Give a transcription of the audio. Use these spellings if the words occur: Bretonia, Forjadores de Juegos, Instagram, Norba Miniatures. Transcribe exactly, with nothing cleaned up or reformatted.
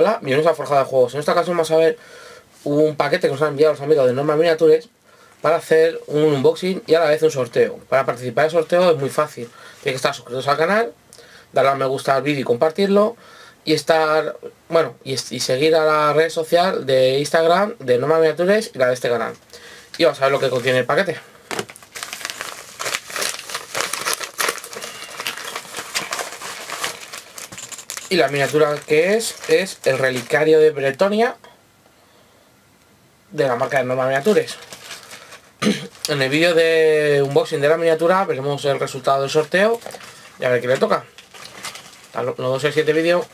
Hola, bienvenidos a Forjadores de Juegos. En esta ocasión vamos a ver un paquete que nos han enviado los amigos de Norba Miniatures para hacer un unboxing y a la vez un sorteo. Para participar del sorteo es muy fácil. Tiene que estar suscritos al canal, darle a me gusta al vídeo y compartirlo. Y estar, bueno, y, y seguir a la red social de Instagram de Norba Miniatures y la de este canal. Y vamos a ver lo que contiene el paquete. Y la miniatura que es, es el relicario de Bretonia, de la marca de Norba Miniatures. En el vídeo de unboxing de la miniatura veremos el resultado del sorteo y a ver qué le toca. Los dos o siete vídeos.